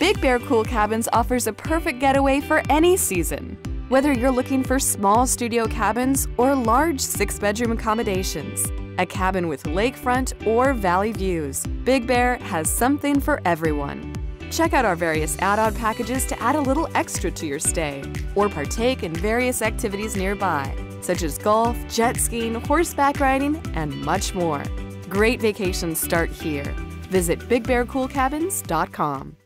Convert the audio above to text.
Big Bear Cool Cabins offers a perfect getaway for any season. Whether you're looking for small studio cabins or large six-bedroom accommodations, a cabin with lakefront or valley views, Big Bear has something for everyone. Check out our various add-on packages to add a little extra to your stay or partake in various activities nearby, such as golf, jet skiing, horseback riding, and much more. Great vacations start here. Visit BigBearCoolCabins.com.